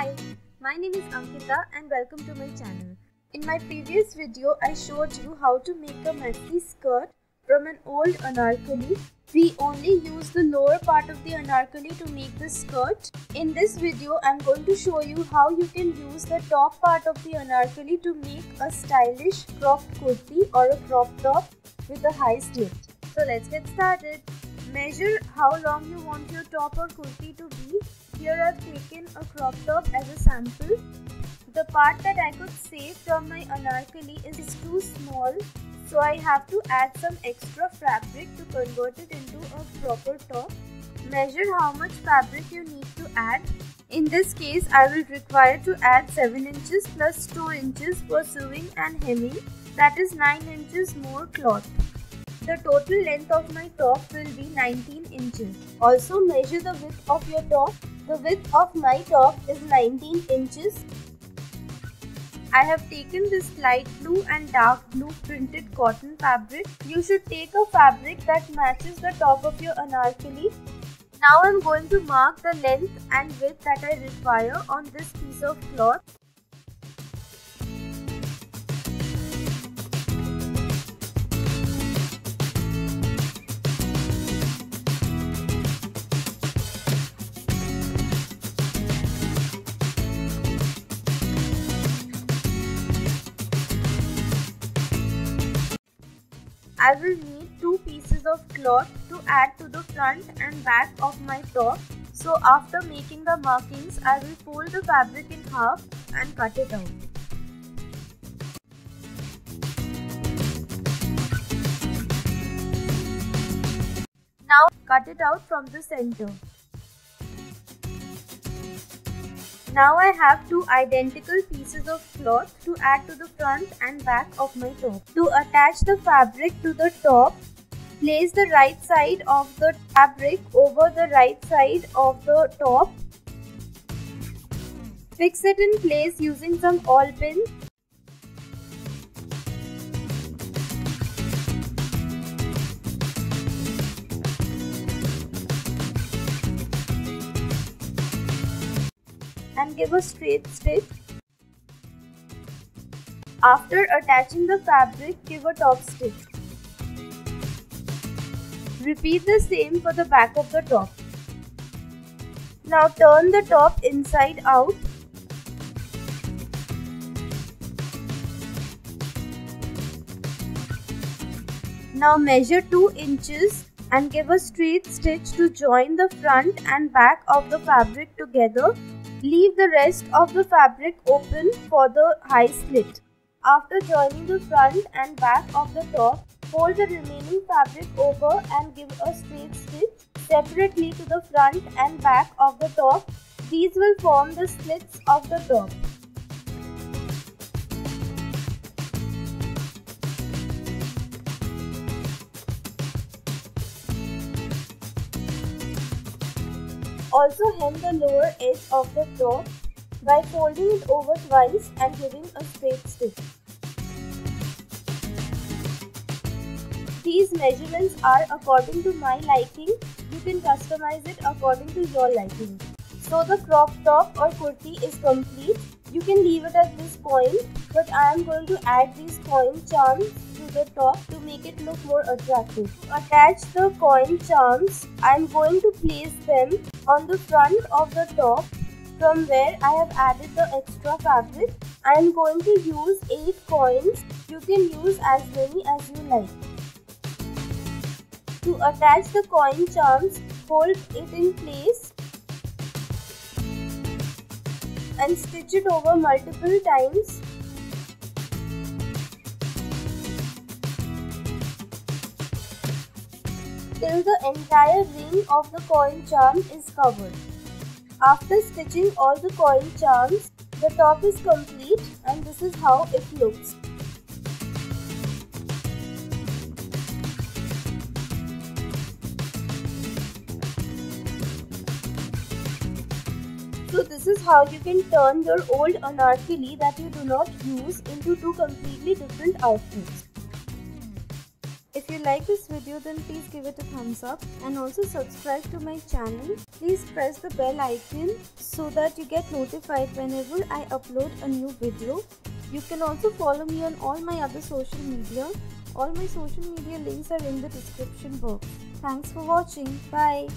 Hi, my name is Ankita and welcome to my channel. In my previous video, I showed you how to make a messy skirt from an old anarkali. We only use the lower part of the anarkali to make the skirt. In this video, I'm going to show you how you can use the top part of the anarkali to make a stylish cropped kurti or a crop top with a high slit. So let's get started. Measure how long you want your top or kurti to be. Here I've taken a crop top as a sample. The part that I could save from my anarkali is too small, so I have to add some extra fabric to convert it into a proper top. Measure how much fabric you need to add. In this case, I will require to add 7 inches plus 2 inches for sewing and hemming. That is 9 inches more cloth. The total length of my top will be 19 inches. Also measure the width of your top. The width of my top is 19 inches. I have taken this light blue and dark blue printed cotton fabric. You should take a fabric that matches the top of your anarkali. Now I am going to mark the length and width that I require on this piece of cloth. I will need 2 pieces of cloth to add to the front and back of my top. So after making the markings, I will fold the fabric in half and cut it out. Now cut it out from the center. Now I have 2 identical pieces of cloth to add to the front and back of my top. To attach the fabric to the top, place the right side of the fabric over the right side of the top. Fix it in place using some awl pins. And give a straight stitch. After attaching the fabric, give a top stitch. Repeat the same for the back of the top. Now turn the top inside out. Now measure 2 inches and give a straight stitch to join the front and back of the fabric together. Leave the rest of the fabric open for the high slit. After joining the front and back of the top, fold the remaining fabric over and give a straight stitch separately to the front and back of the top. These will form the slits of the top. Also hem the lower edge of the top by folding it over twice and giving a straight stitch. These measurements are according to my liking. You can customize it according to your liking. So the crop top or kurti is complete. You can leave it at this point, but I am going to add these coin charms to the top to make it look more attractive. To attach the coin charms, I am going to place them on the front of the top, from where I have added the extra fabric. I am going to use 8 coins. You can use as many as you like. To attach the coin charms, fold it in place and stitch it over multiple times. Till the entire ring of the coin charm is covered. After stitching all the coin charms, the top is complete and this is how it looks. So this is how you can turn your old anarkali that you do not use into 2 completely different outfits. If you like this video, then please give it a thumbs up and also subscribe to my channel. Please press the bell icon so that you get notified whenever I upload a new video. You can also follow me on all my other social media. All my social media links are in the description box. Thanks for watching. Bye.